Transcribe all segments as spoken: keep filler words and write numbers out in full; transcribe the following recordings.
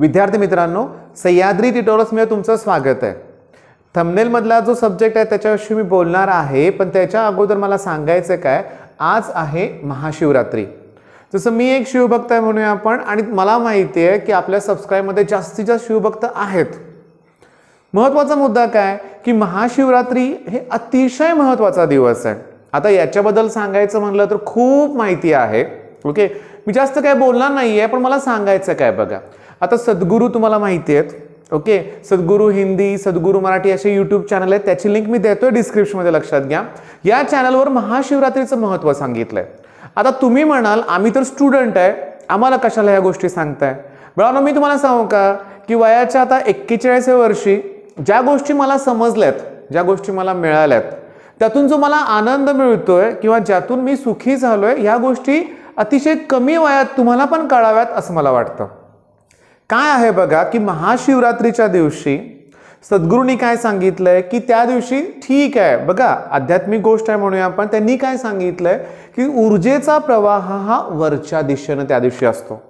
विद्यार्थी मित्रांनो, सह्याद्री ट्युटोरियल्स में तुमचं स्वागत आहे। थंबनेल मधला जो सब्जेक्ट आहे त्याच्याविषयी मी बोलणार आहे, पण त्याच्या अगोदर मला सांगायचं काय, आज आहे महाशिवरात्री। जसं मी एक शिवभक्त आहे म्हणून आपण, आणि मला माहिती आहे की आपल्या सबस्क्राइब मध्ये जास्तीत जास्त शिवभक्त आहेत। महत्त्वाचा मुद्दा काय की महाशिवरात्री हे अतिशय महत्त्वाचा दिवस आहे। आता याच्याबद्दल सांगायचं म्हटलं तर खूप माहिती आहे। ओके, मी जास्त काय बोलणार नाहीये, पण मला सांगायचं काय बघा, आता सद्गुरू तुम्हाला माहिती आहेत। ओके, सद्गुरू हिंदी, सद्गुरू मराठी असे यूट्यूब चॅनल आहेत, त्याची लिंक मी देतोय डिस्क्रिप्शन मध्ये, लक्षात घ्या। या चॅनलवर महाशिवरात्रीचं महत्त्व सांगितलंय। आता तुम्ही म्हणाल आम्ही तर स्टुडंट आहे, आम्हाला कशाला या गोष्टी सांगताय। बळानो, मी तुम्हाला सांगू का की वयाच्या आता एक्केचाळीस वर्षी ज्या गोष्टी मला समजल्यात, ज्या गोष्टी मला मिळाल्यात, त्यातून जो मला आनंद मिळतोय किंवा ज्यातून मी सुखी झालोय, या गोष्टी अतिशय कमी वयात तुम्हाला पण कळाव्यात असं मला वाटतं। काय आहे बघा की महाशिवरात्रीच्या दिवशी सद्गुरूंनी काय सांगितलंय की त्या दिवशी, ठीक आहे बघा आध्यात्मिक गोष्ट आहे म्हणूया आपण, त्यांनी काय सांगितलंय की ऊर्जेचा प्रवाह हा वरच्या दिशेने त्या दिवशी असतो।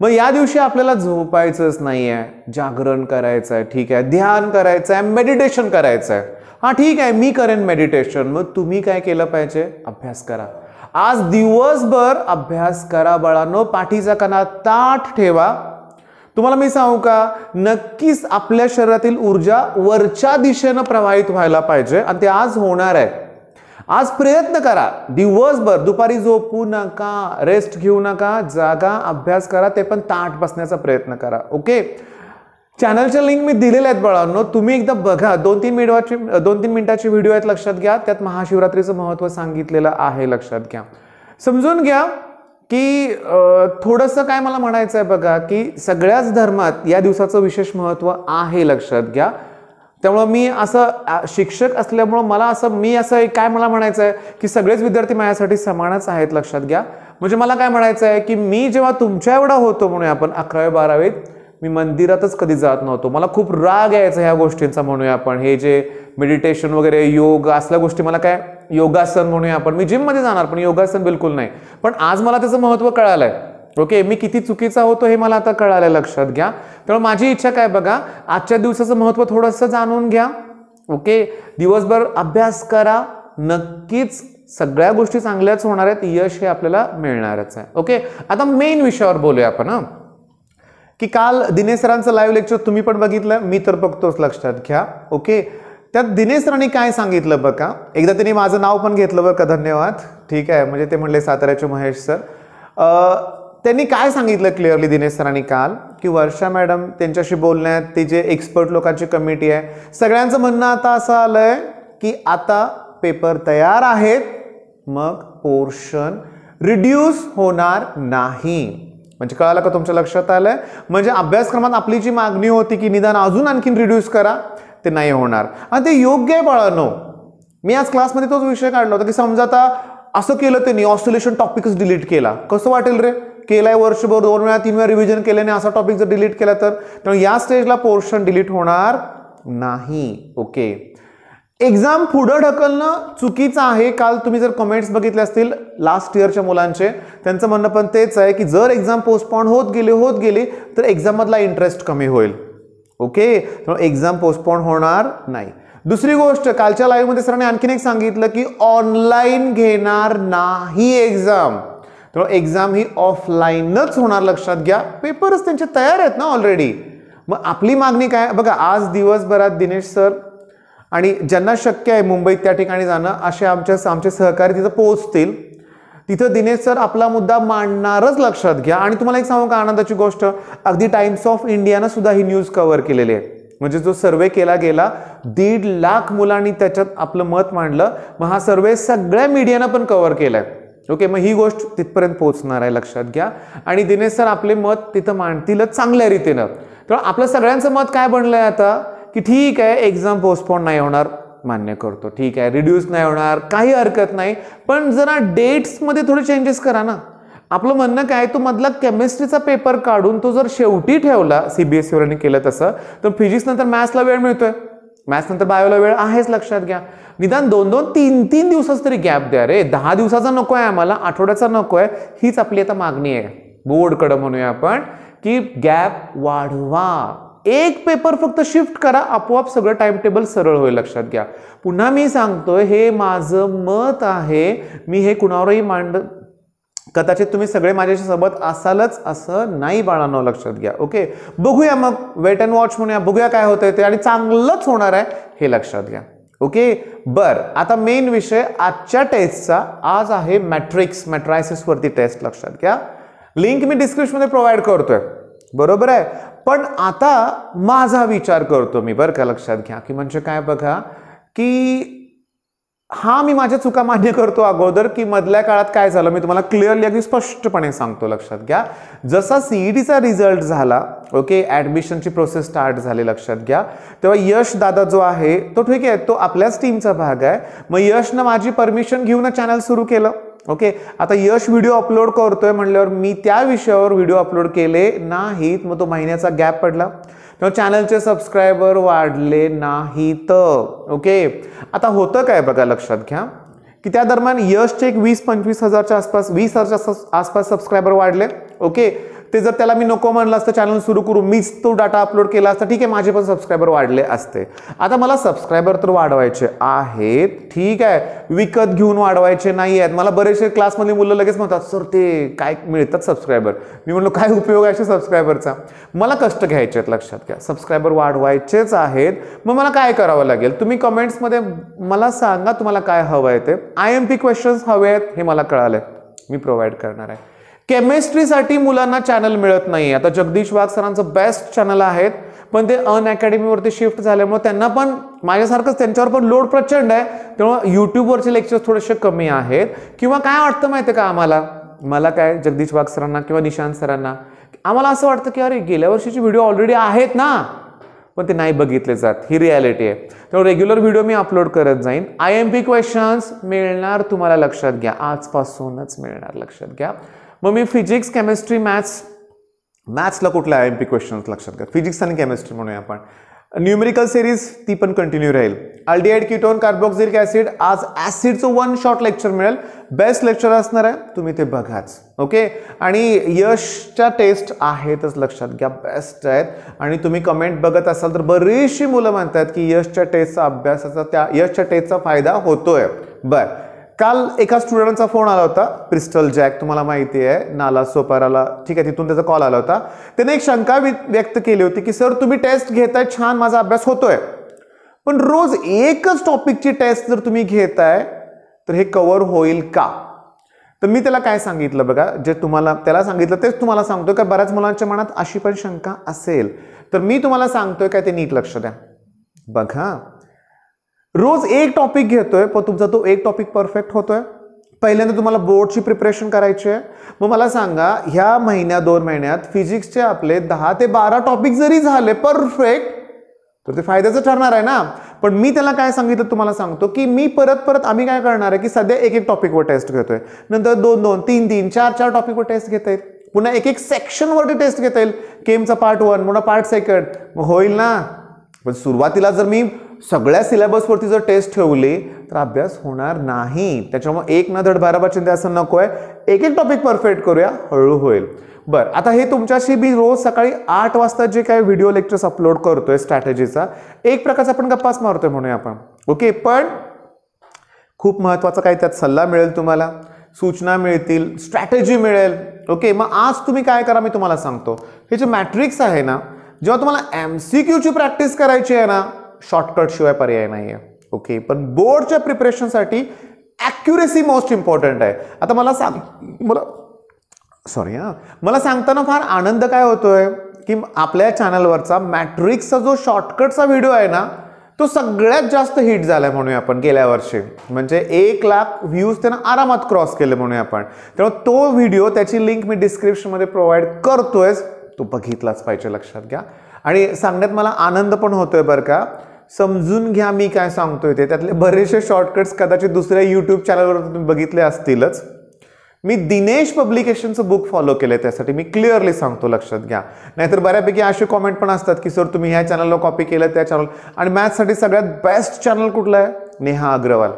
मग या दिवशी आपल्याला झोपायचंच नाहीये, जागरण करायचं आहे, ठीक आहे, ध्यान करायचं आहे, मेडिटेशन करायचं आहे। हां ठीक आहे, मी करेन मेडिटेशन। मग तुम्ही काय केलं पाहिजे, अभ्यास करा। आज दिवसभर अभ्यास करा बाळांनो, पाठीचा कणा ताठ ठेवा। तुम्हाला मी सांगू का, नक्कीच आपल्या शरीरातील ऊर्जा वरच्या दिशेने प्रवाहित व्हायला पाहिजे आणि ते आज होणार आहे। आज प्रयत्न करा, दिवसभर दुपारी झोपू नका, रेस्ट घेऊ नका, जागा अभ्यास करा, ते पण ताठ बसण्याचा प्रयत्न करा। ओके, चॅनलचे लिंक मी दिलेले आहेत बाळांनो, तुम्ही एकदा बघा। दोन तीन मिनिटाची दोन तीन मिनिटाची व्हिडिओ आहेत, लक्षात घ्या, त्यात महाशिवरात्रीचं महत्त्व सांगितलेलं आहे। लक्षात घ्या, समजून घ्या की थोडंसं काय मला म्हणायचं आहे बघा की सगळ्याच धर्मात या दिवसाचं विशेष महत्त्व आहे, लक्षात घ्या। त्यामुळे मी असं शिक्षक असल्यामुळे मला असं मी असं एक काय मला म्हणायचं आहे की सगळेच विद्यार्थी माझ्यासाठी समानच आहेत, लक्षात घ्या। म्हणजे मला काय म्हणायचं आहे की मी जेव्हा तुमच्या एवढा होतो म्हणून आपण अकरावी बारावीत मी मंदिरातच कधी जात नव्हतो, मला खूप राग यायचा ह्या गोष्टींचा म्हणूया आपण। हे जे मेडिटेशन वगैरे योग असल्या गोष्टी, मला काय योगासन म्हणूया आपण, मी जिममध्ये जाणार पण योगासन बिलकुल नाही। पण आज मला त्याचं महत्त्व कळालं आहे। ओके, मी किती चुकीचा होतो हे मला आता कळालं आहे, लक्षात घ्या। त्यामुळे माझी इच्छा काय बघा, आजच्या दिवसाचं महत्त्व थोडंसं जाणून घ्या। ओके, दिवसभर अभ्यास करा, नक्कीच सगळ्या गोष्टी चांगल्याच होणार आहेत, यश हे आपल्याला मिळणारच आहे। ओके, आता मेन विषयावर बोलूया आपण हां, की काल दिनेश सरांचं लाईव्ह लेक्चर तुम्ही पण बघितलं, मी तर बघतोच, लक्षात घ्या। ओके, त्यात दिनेश सरांनी काय सांगितलं बघा, एकदा त्यांनी माझं नाव पण घेतलं बरं का, धन्यवाद, ठीक आहे। म्हणजे ते म्हणले साताऱ्याचे महेश सर, त्यांनी काय सांगितलं क्लिअरली दिनेश सरांनी काल की वर्षा मॅडम त्यांच्याशी बोलण्यात, ते जे एक्सपर्ट लोकांची कमिटी आहे, सगळ्यांचं म्हणणं आता असं आलं आहे की आता पेपर तयार आहेत, मग पोर्शन रिड्यूस होणार नाही। म्हणजे कळालं का, तुमच्या लक्षात आलं? म्हणजे अभ्यासक्रमात आपली जी मागणी होती की निदान अजून आणखीन रिड्यूस करा, ते नाही होणार आणि ते योग्य आहे बाळांनो। मी आज क्लासमध्ये तोच विषय काढला होता की समजा आता असं केलं त्यांनी, ऑस्ट्रेलेशन टॉपिकच डिलीट केला, कसं वाटेल रे, केलाय वर्षभर, दोन वेळा तीन वेळा रिव्हिजन केल्याने असा टॉपिक जर डिलीट केला तर। तर या स्टेजला पोर्शन डिलीट होणार नाही। ओके, एक्झाम पुढं ढकलणं चुकीचं आहे। काल तुम्ही जर कमेंट्स बघितले असतील लास्ट इयरच्या मुलांचे, त्यांचं म्हणणं पण तेच आहे की जर एक्झाम पोस्टपोन होत गेली होत गेली तर एक्झाममधला इंटरेस्ट कमी होईल। ओके, त्यामुळे एक्झाम पोस्टपोन होणार नाही। दुसरी गोष्ट, कालच्या लाईव्हमध्ये सरांनी आणखीन एक सांगितलं की ऑनलाईन घेणार नाही एक्झाम, तर एक्झाम ही ऑफलाईनच होणार, लक्षात घ्या। पेपर्स त्यांचे तयार आहेत ना ऑलरेडी। मग आपली मागणी काय बघा, आज दिवसभरात दिनेश सर आणि ज्यांना शक्य आहे मुंबईत त्या ठिकाणी जाणं, असे आमच्या आमचे सहकारी तिथं पोहोचतील, तिथं दिनेश सर आपला मुद्दा मांडणारच, लक्षात घ्या। आणि तुम्हाला एक सांगू का आनंदाची गोष्ट, अगदी टाइम्स ऑफ इंडियानं सुद्धा ही न्यूज कव्हर केलेली आहे। म्हणजे जो सर्वे केला गेला, दीड लाख मुलांनी त्याच्यात आपलं मत मांडलं, मग हा सर्वे सगळ्या मीडियानं पण कव्हर केला आहे। ओके, मग ही गोष्ट तिथपर्यंत पोहोचणार आहे, लक्षात घ्या। आणि दिनेश सर आपले मत तिथं मांडतीलच चांगल्या रीतीनं। तर आपलं सगळ्यांचं मत काय बनलं आहे आता की ठीक आहे एक्झाम पोस्टपोन नाही होणार, मान्य करतो, ठीक आहे, रिड्यूस नाही होणार, काही हरकत नाही, पण जरा डेट्समध्ये थोडे चेंजेस करा ना। आपलं म्हणणं काय, तो मधला केमिस्ट्रीचा पेपर काढून तो जर शेवटी ठेवला, सीबीएसईवरने केलं तसं, तर फिजिक्सनंतर मॅथ्सला वेळ मिळतोय, मॅथ्सनंतर बायोला वेळ आहेच, लक्षात घ्या। निदान दोन दोन तीन तीन दिवसाच तरी गॅप द्या रे, दहा दिवसाचा नको आहे आम्हाला, आठवड्याचा नको आहे, हीच आपली आता मागणी आहे बोर्डकडं म्हणूया आपण, कीप गॅप वाढवा. एक पेपर फक्त शिफ्ट करा, आपोआप सगळं टाइम टेबल सरळ होईल. लक्षात घ्या, पुन्हा मी सांगतोय, हे माझं मत आहे, मी हे कुणावरही मांड, कदाचित तुम्ही सगळे माझ्याशी सोबत असालच असं नाही बाळांनो, लक्षात घ्या. ओके, बघूया मग, वेट अँड वॉच म्हणूया, बघूया काय होतंय ते, आणि चांगलंच होणार आहे हे लक्षात घ्या. ओके, बर आता मेन विषय आजच्या टेस्टचा आज आहे मॅट्रिक्स, मॅट्रायसिस वरती टेस्ट. लक्षात घ्या, लिंक मी डिस्क्रिप्शन मध्ये प्रोव्हाइड करतोय, बरोबर आहे. पण आता माझा विचार करतो मी, बरं का, लक्षात घ्या की म्हणजे काय बघा की हा मी माझ्या चुका मान्य करतो अगोदर, की मधल्या काळात काय झालं मी तुम्हाला क्लिअरली अगदी स्पष्टपणे सांगतो. लक्षात घ्या, जसा सीईटीचा रिझल्ट झाला, ओके, ॲडमिशनची प्रोसेस स्टार्ट झाली, लक्षात घ्या, तेव्हा यश दादा जो आहे तो ठीक आहे, तो आपल्याच टीमचा भाग आहे. मग यशनं माझी परमिशन घेऊन चॅनल सुरू केलं. ओके, आता यश व्हिडिओ अपलोड करतोय म्हटल्यावर मी त्या विषयावर व्हिडिओ अपलोड केले नाहीत, मग तो महिन्याचा गॅप पडला, तेव्हा चॅनलचे सबस्क्रायबर वाढले नाहीत. ओके, आता होतं काय बघा, लक्षात घ्या की त्या दरम्यान यशचे एक वीस पंचवीस हजारच्या आसपास वीस हजारच्या आसपास सबस्क्रायबर वाढले. ओके, ते जर त्याला मी नको म्हणलं असतं, चॅनल सुरू करू, मीच तो डाटा अपलोड केला असता, ठीक आहे, माझे पण सबस्क्रायबर वाढले असते. आता मला सबस्क्रायबर तर वाढवायचे आहेत, ठीक आहे, विकत घेऊन वाढवायचे नाही आहेत. मला बरेचसे क्लासमध्ये मुलं लगेच म्हणतात, सर ते काय मिळतात सबस्क्रायबर, मी म्हणलो काय उपयोग आहे सबस्क्रायबरचा, मला कष्ट घ्यायचे आहेत. लक्षात घ्या, सबस्क्रायबर वाढवायचेच आहेत, मग मला काय करावं लागेल, तुम्ही कमेंट्समध्ये मला सांगा तुम्हाला काय हवं आहे ते. आय एम पी क्वेश्चन्स हवे आहेत हे मला कळालं आहे, मी प्रोव्हाइड करणार आहे. केमिस्ट्रीसाठी मुलांना चॅनल मिळत नाही, आता जगदीश वाघ सरांचं बेस्ट चॅनल आहेत, पण ते अन अकॅडमीवरती शिफ्ट झाल्यामुळे त्यांना पण माझ्यासारखंच त्यांच्यावर पण लोड प्रचंड आहे, त्यामुळे यूट्यूबवरचे लेक्चर्स थोडेसे कमी आहेत. किंवा काय वाटतं माहिती आहे का आम्हाला, मला काय जगदीश वाघ सरांना किंवा निशांत सरांना, आम्हाला असं वाटतं की अरे गेल्या वर्षीचे व्हिडिओ ऑलरेडी आहेत ना, पण ते नाही बघितले जात, ही रिॲलिटी आहे. त्यामुळे रेग्युलर व्हिडिओ मी अपलोड करत जाईन. आय एम पी क्वेश्चन्स मिळणार तुम्हाला, लक्षात घ्या, आजपासूनच मिळणार. लक्षात घ्या, मग मी फिजिक्स, केमिस्ट्री, मॅथ्स, मॅथ्सला कुठला आय एम पी क्वेश्चन्स, लक्षात घ्या, फिजिक्स आणि केमिस्ट्री म्हणूया आपण, न्यूमेरिकल सिरीज ती पण कंटिन्यू राहील. अल्डिहाइड, कीटोन, कार्बोक्सिलिक ॲसिड, आज ॲसिडचं वन शॉट लेक्चर मिळेल, बेस्ट लेक्चर असणार आहे, तुम्ही ते बघाच. ओके, आणि यशच्या टेस्ट आहेतच, लक्षात घ्या, बेस्ट आहेत. आणि तुम्ही कमेंट बघत असाल तर बरीचशी मुलं म्हणतात की यशच्या टेस्टचा अभ्यासाचा त्या यशच्या टेस्टचा फायदा होतोय. बरं, काल एका स्टुडंटचा फोन आला होता, क्रिस्टल जॅक, तुम्हाला माहिती आहे, नाला सोपाराला, ठीक आहे, तिथून त्याचा कॉल आला होता. त्याने एक शंका व्यक्त केली होती की सर तुम्ही टेस्ट घेताय, छान माझा अभ्यास होतोय, पण रोज एकच टॉपिकची टेस्ट जर तुम्ही घेताय तर हे कव्हर होईल का. तर मी त्याला काय सांगितलं बघा, जे तुम्हाला त्याला सांगितलं तेच तुम्हाला सांगतोय, का बऱ्याच मुलांच्या मनात अशी पण शंका असेल, तर मी तुम्हाला सांगतोय काय ते नीट लक्ष द्या. बघा, रोज एक टॉपिक घेतोय, पण तुमचा तो एक टॉपिक परफेक्ट होतोय. पहिल्यांदा तुम्हाला बोर्डची प्रिपरेशन करायची आहे, मग मला सांगा ह्या महिन्या दोन महिन्यात फिजिक्सचे आपले दहा ते बारा टॉपिक जरी झाले परफेक्ट, तर ते फायद्याचं ठरणार आहे ना. पण मी त्याला काय सांगितलं तुम्हाला सांगतो, की मी परत परत आम्ही काय करणार आहे की सध्या एक एक टॉपिकवर टेस्ट घेतोय, नंतर दोन दोन तीन तीन चार चार टॉपिकवर टेस्ट घेता येईल, पुन्हा एक एक सेक्शनवरती टेस्ट घेता येईल, केमचा पार्ट वन, पुन्हा पार्ट सेकंड, मग होईल ना. पण सुरुवातीला जर मी सगळ्या सिलेबसवरती जर टेस्ट ठेवली तर अभ्यास होणार नाही. त्याच्यामुळे एक न धड बाराबा चिंते असं नको आहे, एक एक टॉपिक परफेक्ट करूया, हळू होईल. बरं, आता हे तुमच्याशी मी रोज सकाळी आठ वाजता जे काही व्हिडिओ लेक्चर्स अपलोड करतोय स्ट्रॅटेजीचा, एक प्रकारचा आपण गप्पाच मारतोय म्हणूया आपण. ओके, पण खूप महत्त्वाचा काही त्यात सल्ला मिळेल तुम्हाला, सूचना मिळतील, स्ट्रॅटेजी मिळेल. ओके, मग आज तुम्ही काय करा मी तुम्हाला सांगतो, हे जे मॅट्रिक्स आहे ना, जेव्हा तुम्हाला एम सी क्यूची प्रॅक्टिस करायची आहे ना, शॉर्टकट शिवाय पर्याय नाही आहे. ओके, पण बोर्डच्या प्रिपरेशनसाठी ॲक्युरेसी मोस्ट इम्पॉर्टंट आहे. आता मला सांग मला सॉरी हां मला सांगताना फार आनंद काय होतोय की आपल्या चॅनलवरचा मॅट्रिक्सचा जो शॉर्टकटचा व्हिडिओ आहे ना, तो सगळ्यात जास्त हिट झाला आहे म्हणूया आपण. गेल्या वर्षी म्हणजे एक लाख व्ह्यूज त्यानं आरामात क्रॉस केले म्हणूया आपण. त्यामुळे तो व्हिडिओ, त्याची लिंक मी डिस्क्रिप्शनमध्ये प्रोव्हाइड करतोय, तो बघितलाच पाहिजे. लक्षात घ्या, आणि सांगण्यात मला आनंद पण होतोय बरं का. समजून घ्या मी काय सांगतोय ते, त्यातले बरेचसे शॉर्टकट्स कदाचित दुसऱ्या यूट्यूब चॅनलवर तुम्ही बघितले असतीलच. मी दिनेश पब्लिकेशनचं बुक फॉलो केलं आहे, त्यासाठी मी क्लिअरली सांगतो, लक्षात घ्या. नाहीतर बऱ्यापैकी असे कॉमेंट पण असतात की सर तुम्ही ह्या चॅनलला कॉपी केलं, त्या चॅनल. आणि मॅथ्ससाठी सगळ्यात बेस्ट चॅनल कुठलं आहे, नेहा अग्रवाल.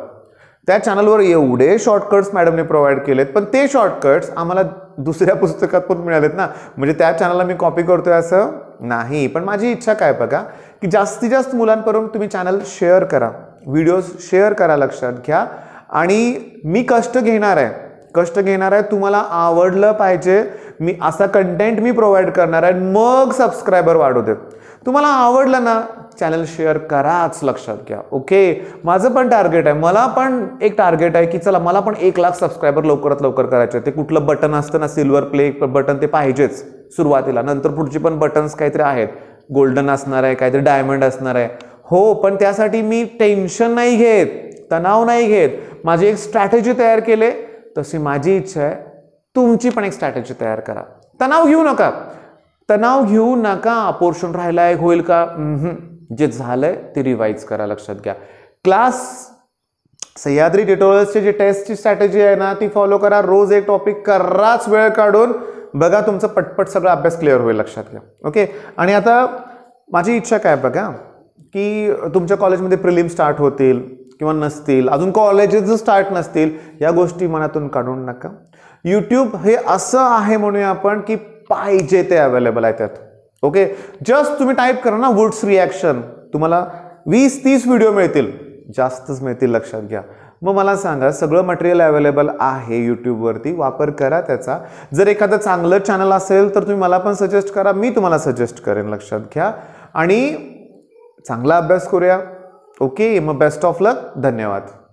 त्या चॅनलवर एवढे शॉर्टकट्स मॅडमने प्रोव्हाइड केलेत, पण ते शॉर्टकट्स आम्हाला दुसऱ्या पुस्तकात पण मिळालेत ना, म्हणजे त्या चॅनलला मी कॉपी करतोय असं नाही। पण माझी इच्छा काय बघा की जास्तीत जास्त मुलांपर्यंत तुम्ही चॅनल शेअर करा, व्हिडिओज शेअर करा, लक्षात घ्या। आणि मी कष्ट घेणार आहे, कष्ट घेणार आहे, तुम्हाला आवडलं पाहिजे, मी असा कंटेंट मी प्रोव्हाइड करणार आहे, मग सबस्क्राइबर वाढवते। तुम्हाला आवडलं ना चॅनल शेअर कराच, लक्षात घ्या। ओके, माझं पण टार्गेट आहे, मला पण एक टार्गेट आहे की चला मला पण एक लाख सबस्क्राइबर लवकरात लवकर करायचे। ते कुठलं बटन असतं ना, सिल्वर प्ले बटन, ते पाहिजेच सुरुवातीला, नंतर पुढची पण बटन्स काहीतरी आहेत, गोल्डन असणार आहे, काहीतरी डायमंड असणार आहे। हो, पण त्यासाठी मी टेन्शन नाही घेत, तणाव नाही घेत, माझी एक स्ट्रॅटेजी तयार केले। तशी माझी इच्छा आहे, तुमची पण एक स्ट्रॅटेजी तयार करा। तणाव घेऊ नका, तणाव घेऊ नका। पोर्शन राहायला एक होईल का, जे झालंय ते रिवाइज करा, लक्षात घ्या। क्लास सह्याद्री ट्युटोरियल्सचे जे टेस्टची स्ट्रॅटेजी आहे ना ती फॉलो करा, रोज एक टॉपिक कराच, वेळ काढून बघा, तुमचं पटपट सगळा अभ्यास क्लिअर होईल, लक्षात घ्या। ओके, आणि आता माझी इच्छा काय बघा की तुमच्या कॉलेजमध्ये प्रिलिम स्टार्ट होतील किंवा नसतील, अजून कॉलेजेस स्टार्ट नसतील, या गोष्टी मनातून काढून नका। यूट्यूब हे असं आहे म्हणूया आपण की पाहिजे ते अवेलेबल आहे त्यात। ओके, जस्ट तुम्ही टाइप करा ना वुड्स रिएक्शन, तुम्हाला वीस तीस व्हिडिओ मिळतील, जास्तच मिळतील, लक्षात घ्या। मग मला सांगा, सगळं मटेरियल अवेलेबल आहे यूट्यूबवरती, वापर करा त्याचा। जर एखादं चांगलं चॅनल असेल तर तुम्ही मला पण सजेस्ट करा, मी तुम्हाला सजेस्ट करेन, लक्षात घ्या। आणि चांगला अभ्यास करूया। ओके, मग बेस्ट ऑफ लक, धन्यवाद।